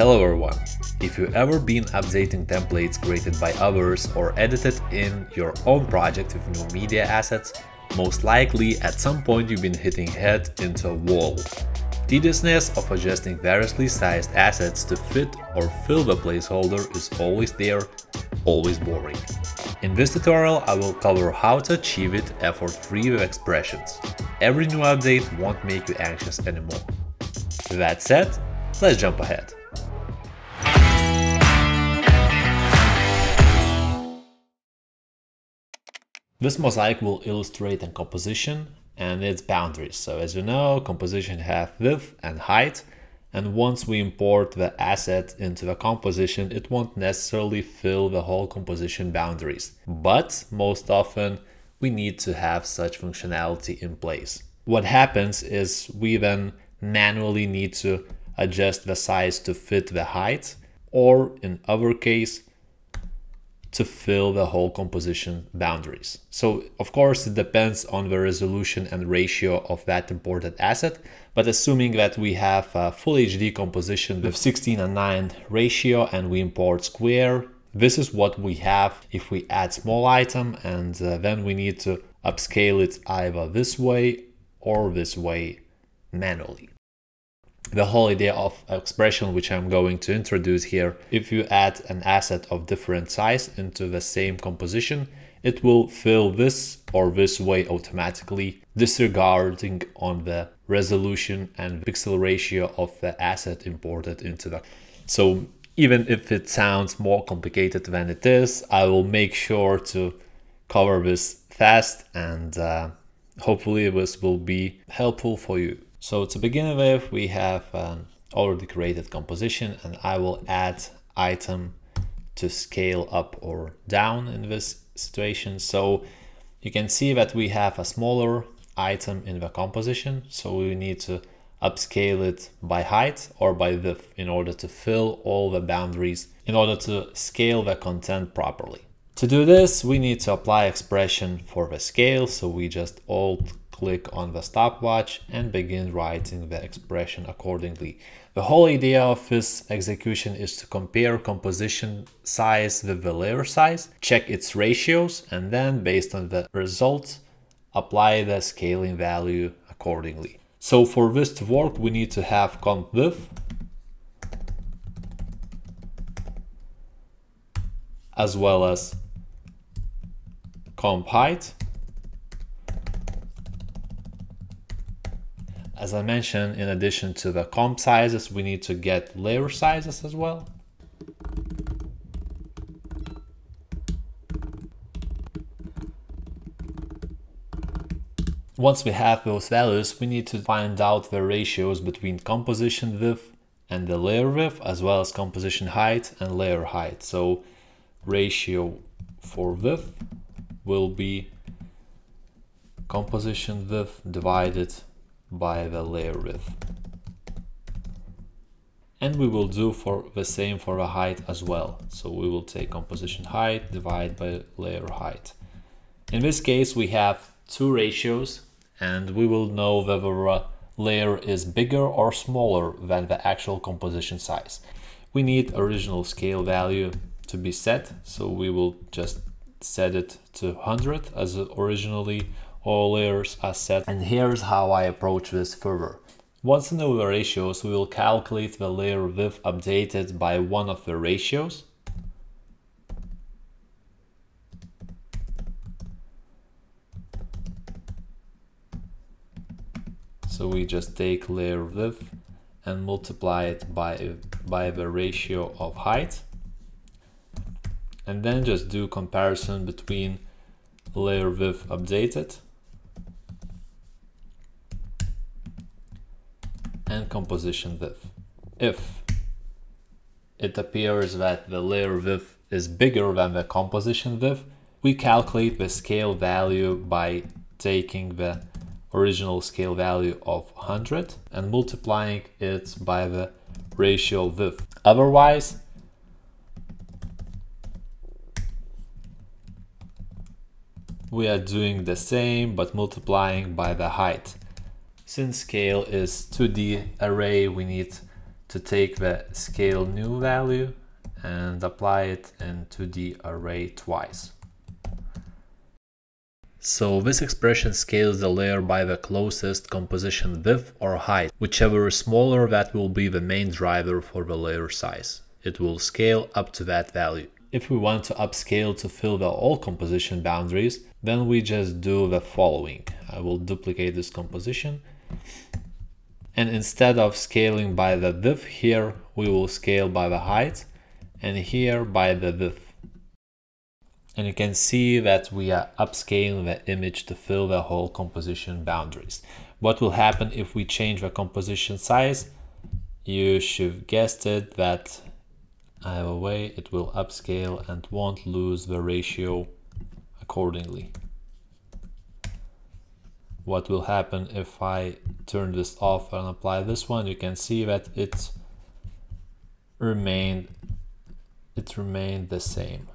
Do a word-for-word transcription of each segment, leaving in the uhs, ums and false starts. Hello everyone! If you've ever been updating templates created by others or edited in your own project with new media assets, most likely at some point you've been hitting head into a wall. Tediousness of adjusting variously sized assets to fit or fill the placeholder is always there, always boring. In this tutorial I will cover how to achieve it effort-free with expressions. Every new update won't make you anxious anymore. That said, let's jump ahead. This mosaic will illustrate in composition and its boundaries. So as you know, composition has width and height, and once we import the asset into the composition, it won't necessarily fill the whole composition boundaries. But most often we need to have such functionality in place. What happens is we then manually need to adjust the size to fit the height, or in other case, to fill the whole composition boundaries. So of course it depends on the resolution and ratio of that imported asset, but assuming that we have a full H D composition with sixteen and nine ratio and we import square, this is what we have if we add small item, and uh, then we need to upscale it either this way or this way manually. The whole idea of expression, which I'm going to introduce here, if you add an asset of different size into the same composition, it will fill this or this way automatically, disregarding on the resolution and pixel ratio of the asset imported into the. So even if it sounds more complicated than it is, I will make sure to cover this fast, and uh, hopefully this will be helpful for you. So to begin with, we have an already created composition, and I will add item to scale up or down in this situation. So you can see that we have a smaller item in the composition, so we need to upscale it by height or by width in order to fill all the boundaries, in order to scale the content properly. To do this, we need to apply expression for the scale, so we just alt click on the stopwatch and begin writing the expression accordingly. The whole idea of this execution is to compare composition size with the layer size, check its ratios, and then based on the result, apply the scaling value accordingly. So for this to work, we need to have comp width as well as comp height. As I mentioned, in addition to the comp sizes, we need to get layer sizes as well. Once we have those values, we need to find out the ratios between composition width and the layer width, as well as composition height and layer height. So ratio for width will be composition width divided by the layer width, and we will do for the same for the height as well. So we will take composition height divided by layer height. In this case we have two ratios, and we will know whether a layer is bigger or smaller than the actual composition size. We need original scale value to be set, so we will just set it to one hundred as originally all layers are set. And here's how I approach this further. Once we know the ratios, we will calculate the layer width updated by one of the ratios. So we just take layer width and multiply it by, by the ratio of height, and then just do comparison between layer width updated and composition width. If it appears that the layer width is bigger than the composition width, we calculate the scale value by taking the original scale value of one hundred and multiplying it by the ratio width. Otherwise, we are doing the same but multiplying by the height. Since scale is two D array, we need to take the scale new value and apply it into the array twice. So this expression scales the layer by the closest composition width or height. Whichever is smaller, that will be the main driver for the layer size. It will scale up to that value. If we want to upscale to fill the all composition boundaries, then we just do the following. I will duplicate this composition. And instead of scaling by the width here, we will scale by the height, and here by the width. And you can see that we are upscaling the image to fill the whole composition boundaries. What will happen if we change the composition size? You should guessed it, that either way it will upscale and won't lose the ratio accordingly. What will happen if I turn this off and apply this one? You can see that it remained, it remained the same.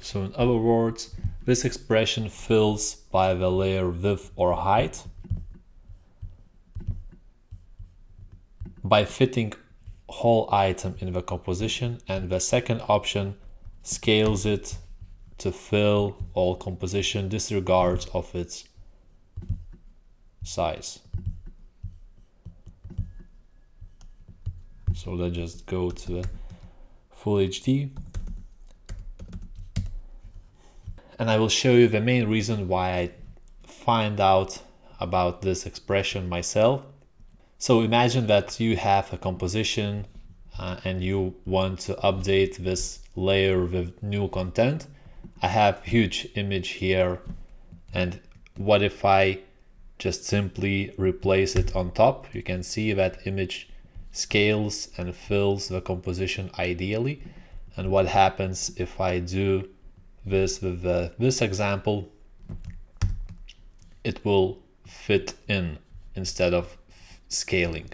So in other words, this expression fills by the layer width or height by fitting whole item in the composition, and the second option scales it to fill all composition disregard of its size. So let's just go to full H D. And I will show you the main reason why I find out about this expression myself. So imagine that you have a composition uh, and you want to update this layer with new content. I have a huge image here, and what if I just simply replace it on top? You can see that image scales and fills the composition ideally. And what happens if I do this with the, this example? It will fit in instead of scaling.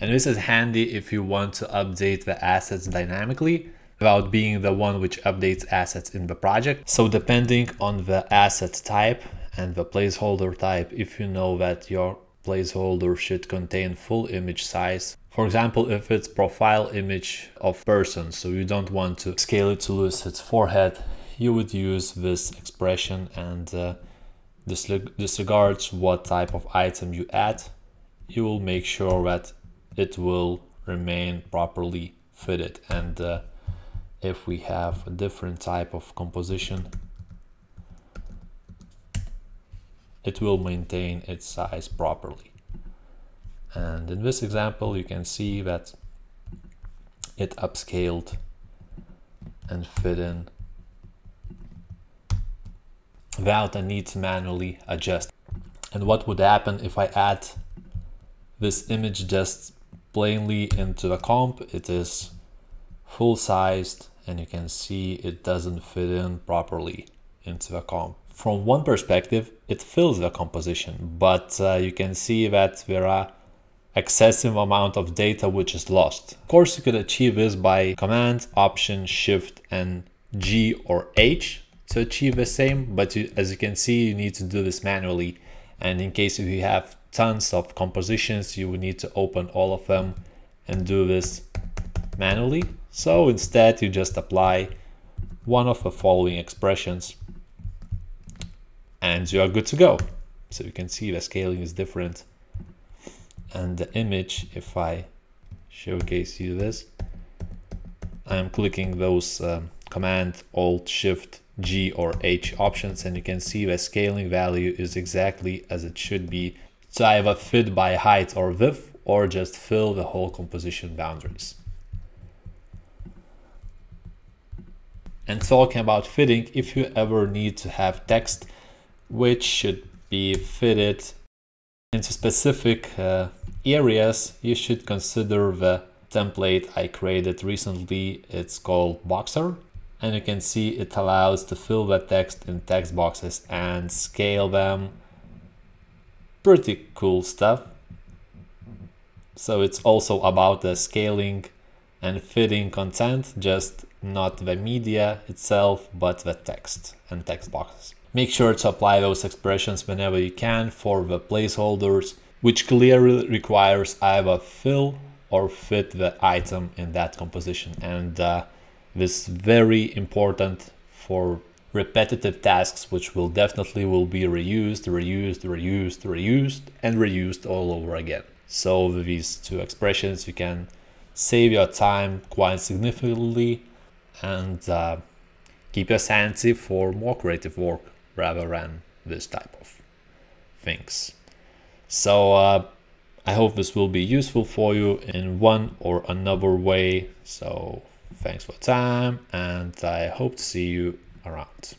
And this is handy if you want to update the assets dynamically without being the one which updates assets in the project. So depending on the asset type and the placeholder type, if you know that your placeholder should contain full image size, for example, if it's profile image of person, so you don't want to scale it to lose its forehead, you would use this expression and uh, disregards what type of item you add. You will make sure that it will remain properly fitted. And uh, if we have a different type of composition, it will maintain its size properly. And in this example, you can see that it upscaled and fit in without a need to manually adjust. And what would happen if I add this image just plainly into the comp? It is full-sized, and you can see it doesn't fit in properly into the comp. From one perspective, it fills the composition, but uh, you can see that there are excessive amount of data which is lost. Of course, you could achieve this by command, option, shift, and G or H to achieve the same, but you, as you can see, you need to do this manually. And in case if you have tons of compositions, you would need to open all of them and do this manually. So instead, you just apply one of the following expressions and you are good to go. So you can see the scaling is different. And the image, if I showcase you this, I'm clicking those um, command, alt, shift, G or H options, and you can see the scaling value is exactly as it should be. So I have a fit by height or width, or just fill the whole composition boundaries. And talking about fitting, if you ever need to have text which should be fitted into specific uh, areas, you should consider the template I created recently. It's called Boxer, and you can see it allows to fill the text in text boxes and scale them. Pretty cool stuff. So it's also about the scaling and fitting content, just not the media itself, but the text and text boxes. Make sure to apply those expressions whenever you can for the placeholders, which clearly requires either fill or fit the item in that composition. And uh, this is very important for repetitive tasks, which will definitely will be reused, reused, reused, reused, and reused all over again. So with these two expressions, you can save your time quite significantly and uh, keep your sanity for more creative work rather than this type of things. So uh, I hope this will be useful for you in one or another way. So thanks for your time, and I hope to see you around.